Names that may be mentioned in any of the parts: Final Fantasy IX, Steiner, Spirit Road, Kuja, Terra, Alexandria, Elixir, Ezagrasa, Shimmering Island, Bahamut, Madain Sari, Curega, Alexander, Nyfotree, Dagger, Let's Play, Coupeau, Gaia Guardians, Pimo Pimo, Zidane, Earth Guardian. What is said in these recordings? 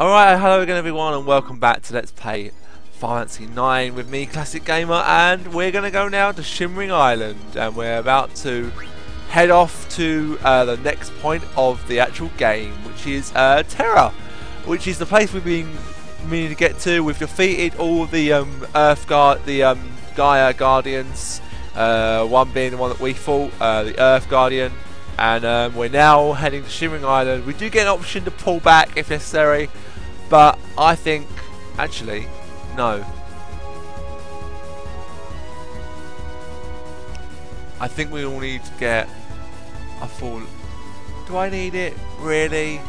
Alright, hello again everyone and welcome back to Let's Play Final Fantasy IX with me, Classic Gamer, and we're going to go now to Shimmering Island and we're about to head off to the next point of the actual game, which is Terra, which is the place we've been meaning to get to. We've defeated all the Gaia Guardians, one being the one that we fought, the Earth Guardian, and we're now heading to Shimmering Island. We do get an option to pull back if necessary, but I think, actually, no. I think we all need to get a full... Do I need it? Really?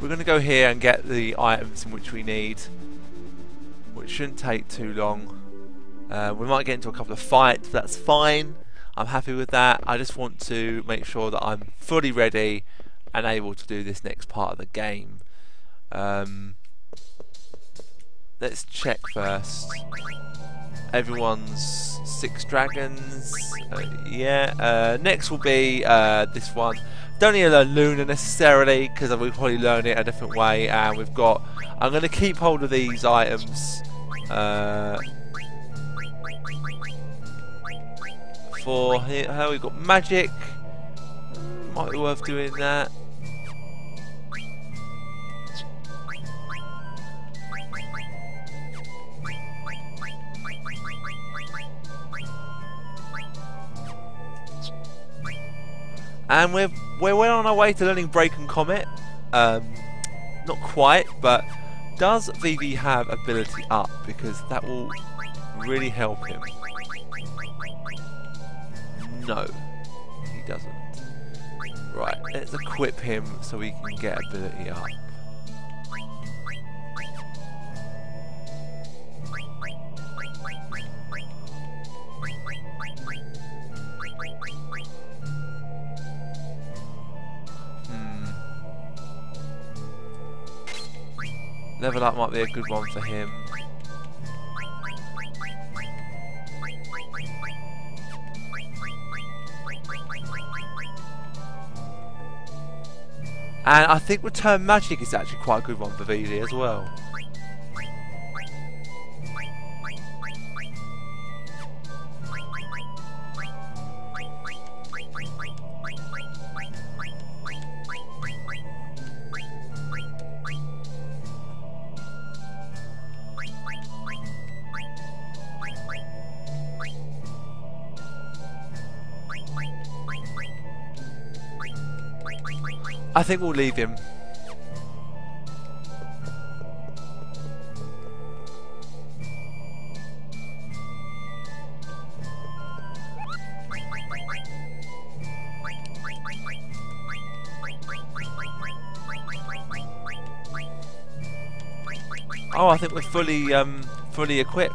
We're going to go here and get the items in which we need, which shouldn't take too long. We might get into a couple of fights, but that's fine. I'm happy with that. I just want to make sure that I'm fully ready and able to do this next part of the game. Let's check first. Everyone's 6 dragons. Next will be this one. Don't need to learn Luna necessarily because we'll probably learn it a different way, and we've got... I'm going to keep hold of these items for her. We've got magic, might be worth doing that. And we're well on our way to learning Break and Comet. Not quite, but does Vivi have ability up? Because that will really help him. No, he doesn't. Right, let's equip him so we can get ability up. Level up might be a good one for him. And I think Return Magic is actually quite a good one for VD as well. I think we'll leave him. Oh, I think we're fully equipped.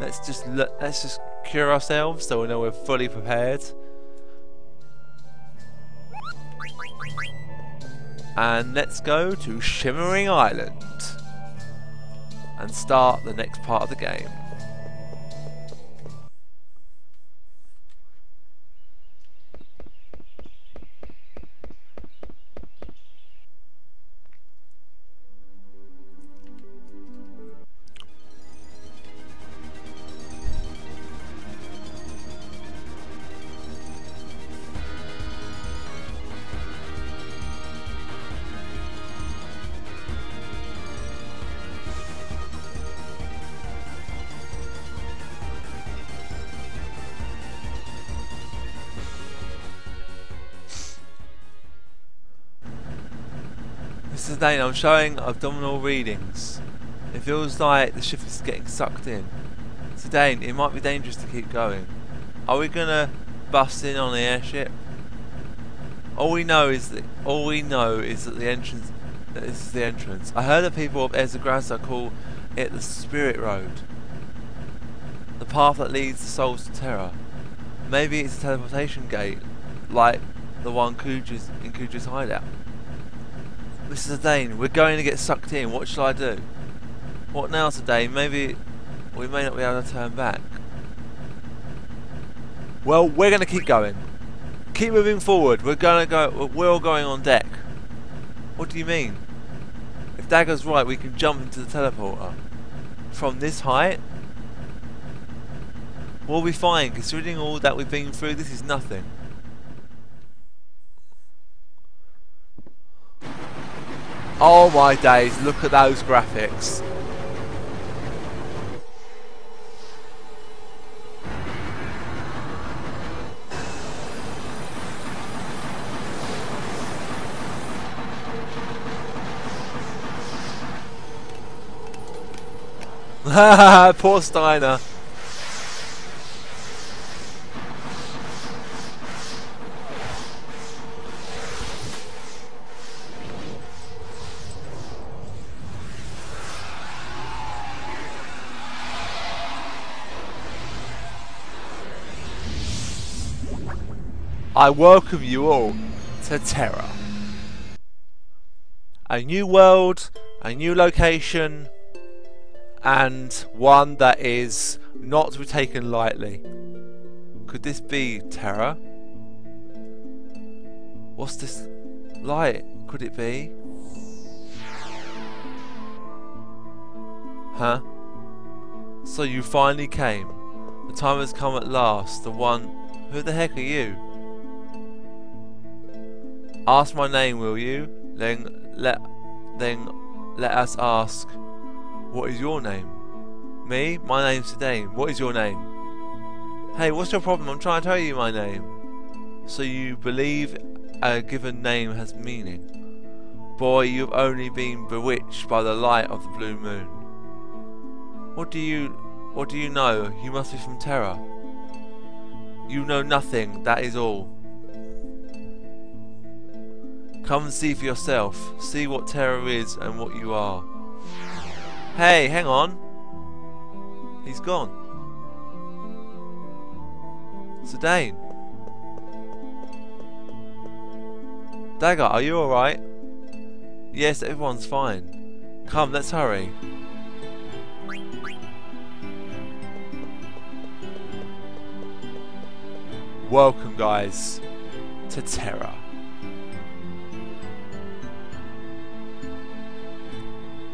Let's just cure ourselves so we know we're fully prepared. And let's go to Shimmering Island and start the next part of the game. today and I'm showing abdominal readings. It feels like the ship is getting sucked in. Today it might be dangerous to keep going. Are we gonna bust in on the airship? All we know is that the entrance. That this is the entrance. I heard the people of Ezagrasa call it the Spirit Road, the path that leads the souls to Terra. Maybe it's a teleportation gate, like the one in Kuja's hideout. Mr. Zidane, we're going to get sucked in. What shall I do? What now, Zidane? Maybe we may not be able to turn back. Well, we're going to keep going. Keep moving forward. We're all going on deck. What do you mean? If Dagger's right, we can jump into the teleporter. From this height? We'll be fine, considering all that we've been through. This is nothing. Oh my days, look at those graphics. Haha, poor Steiner. I welcome you all to Terra. A new world, a new location, and one that is not to be taken lightly. Could this be Terra? What's this light? Could it be? Huh? So you finally came. The time has come at last. The one... Who the heck are you? Ask my name, will you? Then let us ask, what is your name? Me? My name's Zidane. What is your name? Hey, what's your problem? I'm trying to tell you my name. So you believe a given name has meaning? Boy, you've only been bewitched by the light of the blue moon. What do you know? You must be from Terra. You know nothing, that is all. Come and see for yourself. See what Terra is and what you are. Hey, hang on. He's gone. Zidane. Dagger, are you alright? Yes, everyone's fine. Come, let's hurry. Welcome, guys, to Terra.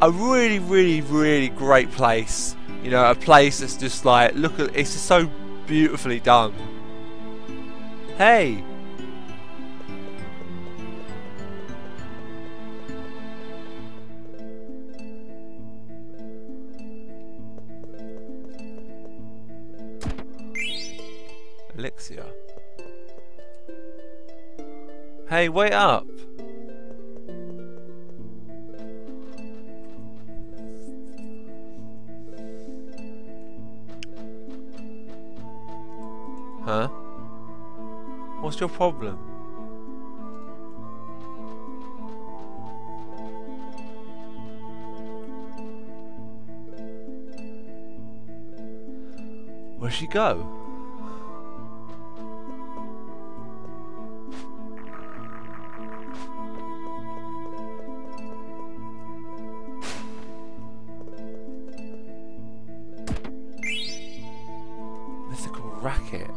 A really, really, really great place. You know, a place that's just like, look at, it's just so beautifully done. Hey! Elixir. Hey, wait up! Huh? What's your problem? Where'd she go? Mythical racket.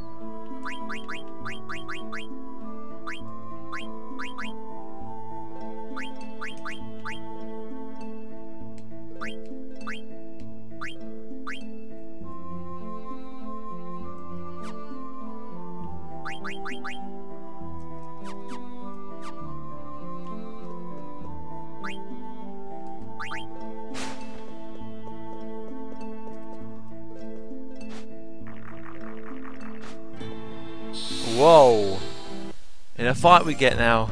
Whoa! In a fight we get now.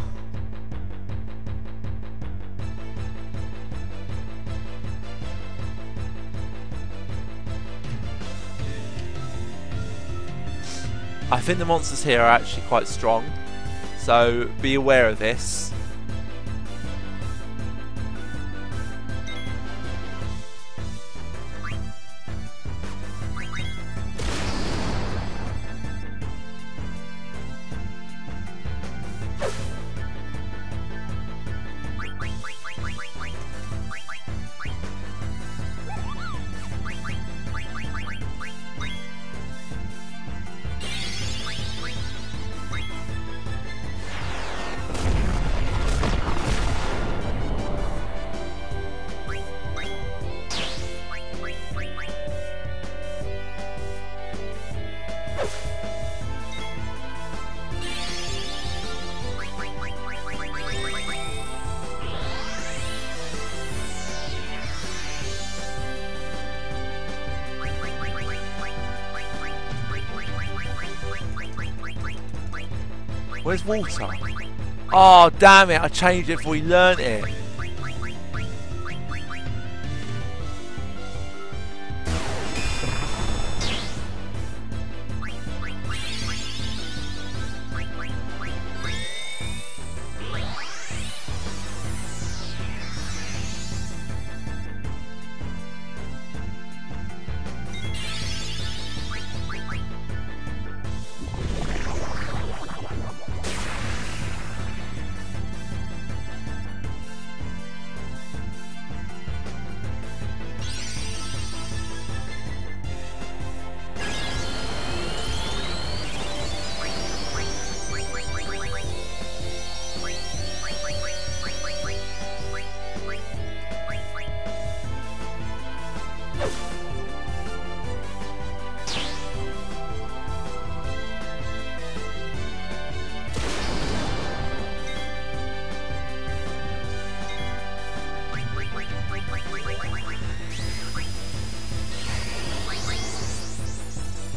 I think the monsters here are actually quite strong, so be aware of this. Where's water? Oh, damn it, I changed it before we learned it.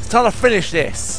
Time to finish this.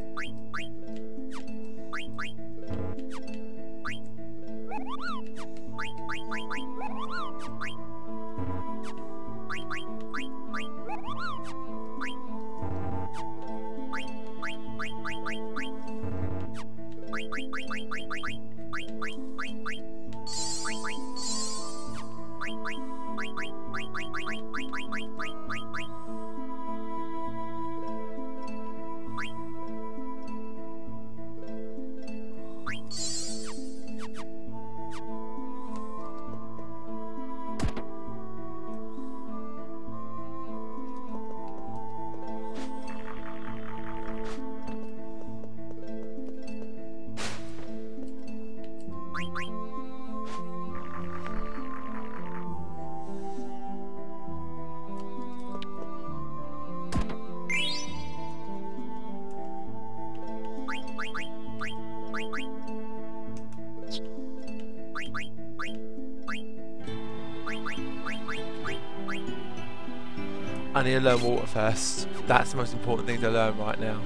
I need to learn water first. That's the most important thing to learn right now.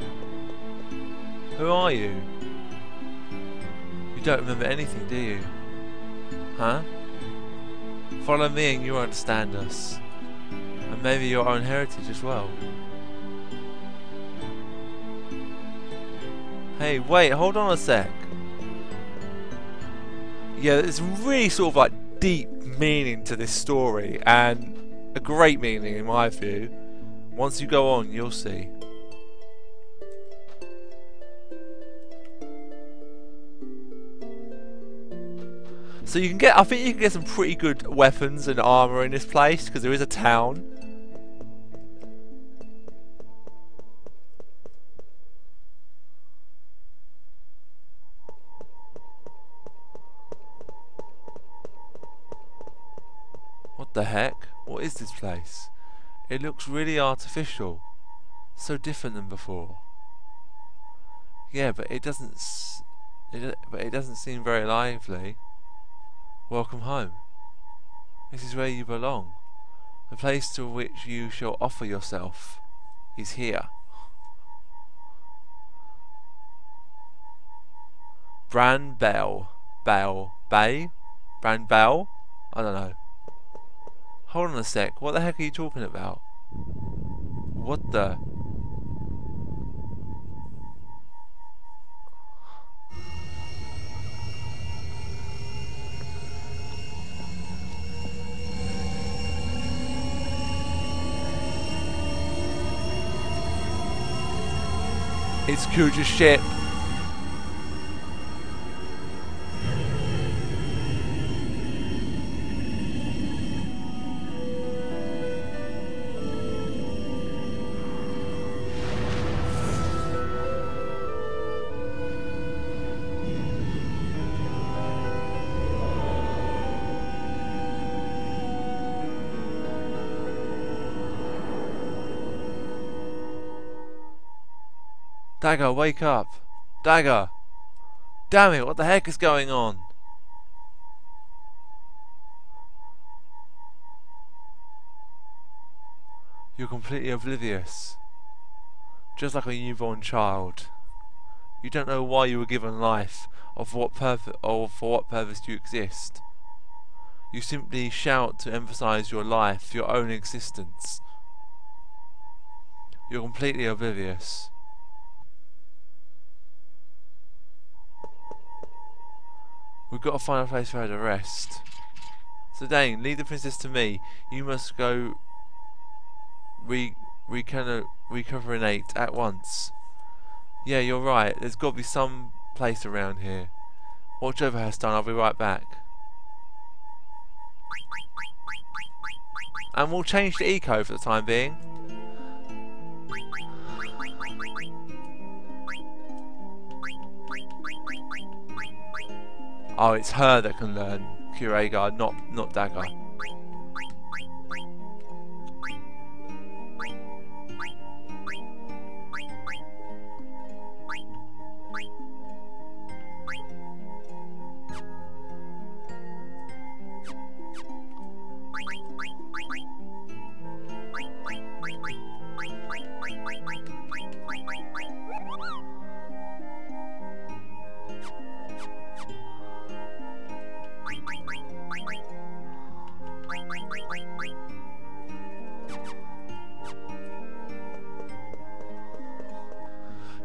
Who are you? You don't remember anything, do you? Huh? Follow me and you'll understand us. And maybe your own heritage as well. Hey, wait, hold on a sec. Yeah, there's really sort of like deep meaning to this story, and a great meaning in my view. Once you go on, you'll see. So you can get, I think you can get some pretty good weapons and armor in this place because there is a town. the heck? What is this place? It looks really artificial. So different than before. Yeah, but it doesn't seem very lively. Welcome home. This is where you belong. The place to which you shall offer yourself is here. Bran Bell? I don't know. Hold on a sec, what the heck are you talking about? What the? It's Kuja's ship. Dagger, wake up! Dagger! Damn it, what the heck is going on? You're completely oblivious. Just like a newborn child. You don't know why you were given life, or for what purpose you exist. You simply shout to emphasize your life, your own existence. You're completely oblivious. We've got to find a place for her to rest. Zidane, lead the princess to me. You must go recuperate at once. Yeah, you're right. There's got to be some place around here. Watch over her, Steiner. I'll be right back. And we'll change the eco for the time being. Oh, it's her that can learn Curega, not Dagger.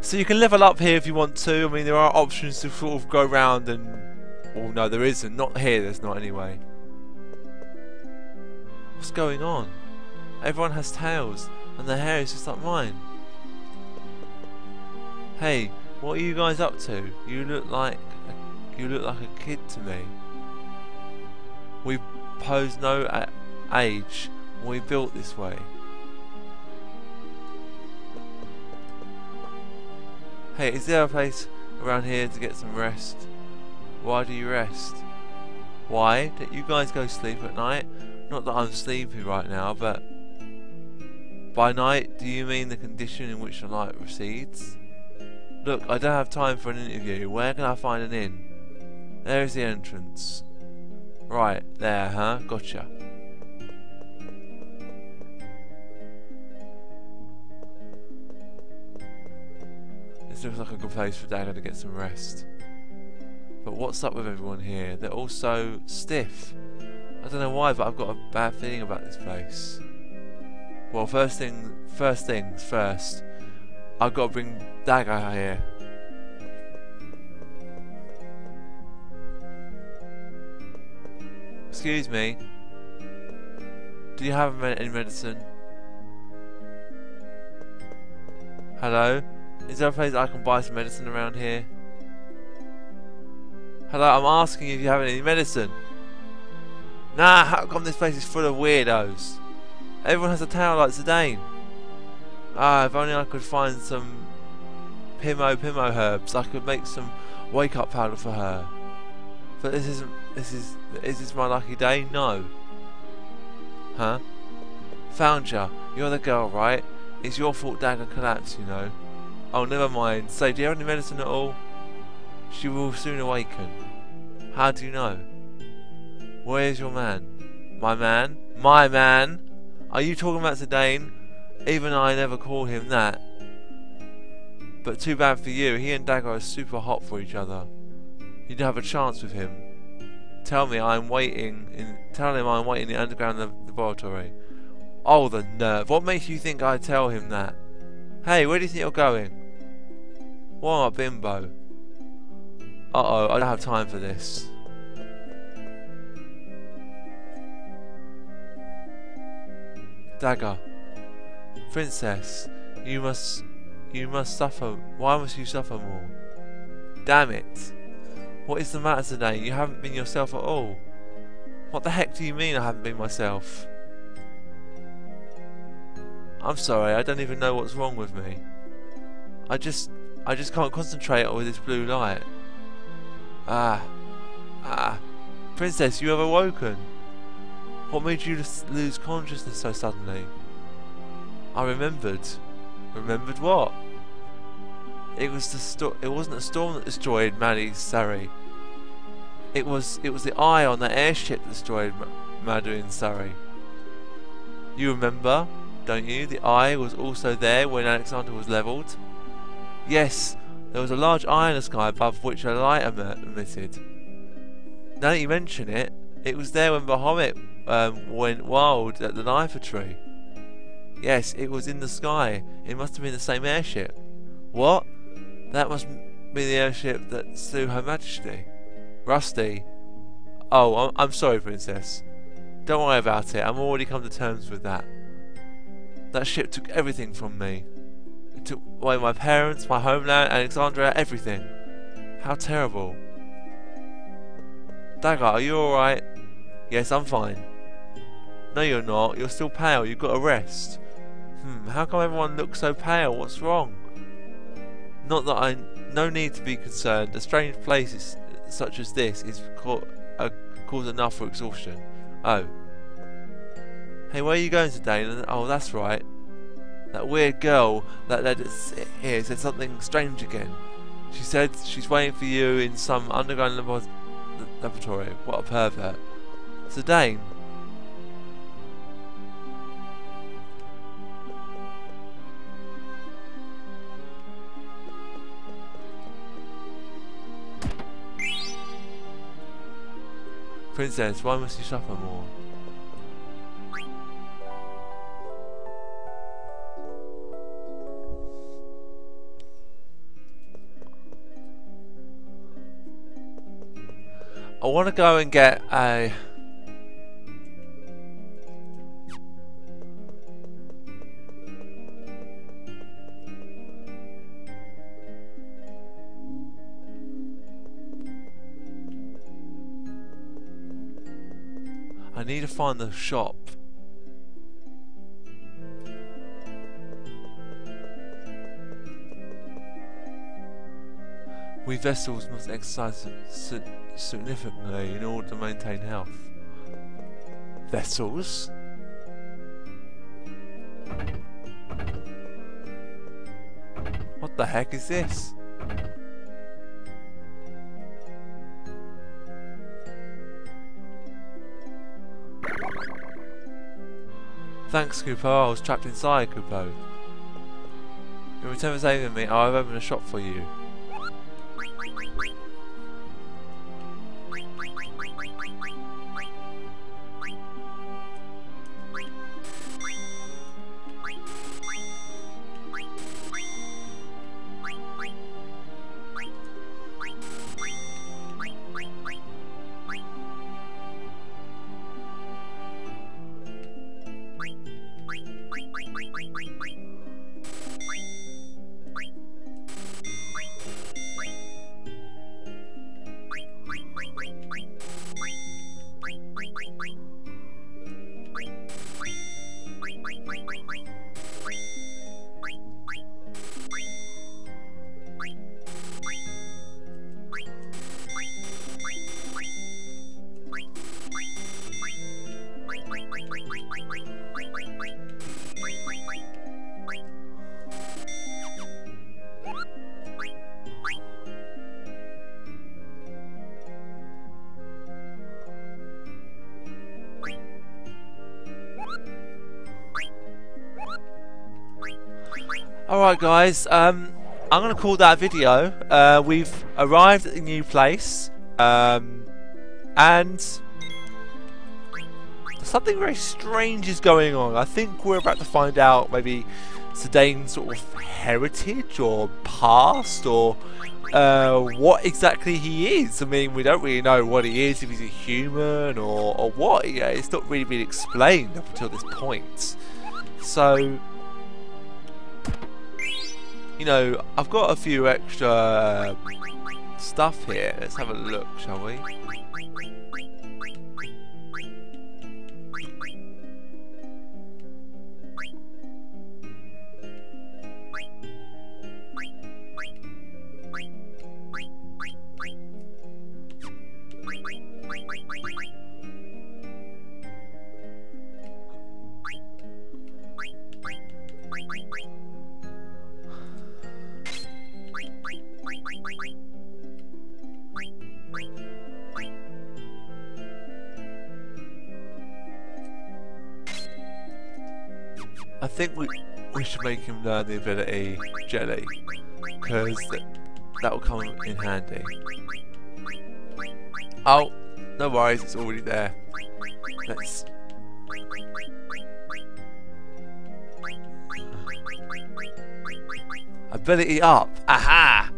So you can level up here if you want to. I mean, there are options to sort of go around and... Well, no, there isn't. Not here, there's not anyway. What's going on? Everyone has tails, and their hair is just like mine. Hey, what are you guys up to? You look like a kid to me. We pose no age. We built this way. Hey, is there a place around here to get some rest? Why do you rest? Why? Don't you guys go sleep at night? Not that I'm sleepy right now, but... By night, do you mean the condition in which the light recedes? Look, I don't have time for an interview. Where can I find an inn? There is the entrance. Right, there, huh? Gotcha. Looks like a good place for Dagger to get some rest. But what's up with everyone here? They're all so stiff. I don't know why, but I've got a bad feeling about this place. Well, first things first. I've got to bring Dagger out here. Excuse me. Do you have any medicine? Hello? Is there a place I can buy some medicine around here? Hello, I'm asking if you have any medicine. Nah, how come this place is full of weirdos? Everyone has a tail like Zidane. Ah, if only I could find some Pimo Pimo herbs. I could make some wake-up powder for her. But this isn't... Is this my lucky day? No. Huh? Found ya. You're the girl, right? It's your fault Dagger collapsed, you know. Oh, never mind. So, do you have any medicine at all? She will soon awaken. How do you know? Where is your man? My man? My man? Are you talking about Zidane? Even I never call him that. But too bad for you, he and Dagger are super hot for each other. You'd have a chance with him. Tell him I'm waiting in the underground laboratory. Oh, the nerve. What makes you think I tell him that? Hey, where do you think you're going? Why not, bimbo? Uh-oh, I don't have time for this. Dagger. Princess, you must suffer. Why must you suffer more? Damn it. What is the matter today? You haven't been yourself at all. What the heck do you mean I haven't been myself? I'm sorry, I don't even know what's wrong with me. I just can't concentrate on this blue light. Princess, you have awoken. What made you lose consciousness so suddenly? I remembered. Remembered what? It wasn't a storm that destroyed Madain Sari. It was the eye on the airship that destroyed Madain Sari. You remember, don't you? The eye was also there when Alexander was levelled. Yes, there was a large eye in the sky above which a light emitted. Now that you mention it, it was there when Bahamut went wild at the Nyfotree. Yes, it was in the sky. It must have been the same airship. What? That must be the airship that slew Her Majesty. Rusty. Oh, I'm sorry, Princess. Don't worry about it. I'm already come to terms with that. That ship took everything from me. It took away my parents, my homeland, Alexandria, everything. How terrible. Dagger, are you alright? Yes, I'm fine. No, you're not. You're still pale. You've got to rest. How come everyone looks so pale? What's wrong? Not that no need to be concerned. A strange place such as this is cause enough for exhaustion. Oh. Hey, where are you going today? Oh, that's right. That weird girl that led us here said something strange again. She said she's waiting for you in some underground laboratory. What a pervert. Zidane. Princess, why must you suffer more? I want to go and get a... I need to find the shop. We vessels must exercise significantly in order to maintain health. Vessels? What the heck is this? Thanks, Coupeau. I was trapped inside, Coupeau. In return for saving me, I've opened a shop for you. Alright guys, I'm going to call that video. We've arrived at the new place, and something very strange is going on. I think we're about to find out maybe Zidane's sort of heritage or past, or what exactly he is. I mean, we don't really know what he is, if he's a human or what. Yeah, it's not really been explained up until this point. So, you know, I've got a few extra stuff here. Let's have a look, shall we? I think we should make him learn the ability Jelly, because that will come in handy. Oh, no worries, it's already there. Let's... Ability up! Aha!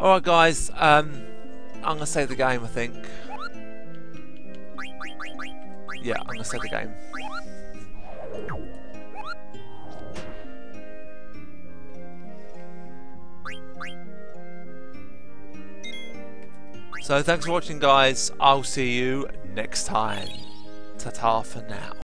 Alright guys, I'm gonna save the game, I think. Yeah, I'm gonna save the game. So thanks for watching guys, I'll see you next time. Ta-ta for now.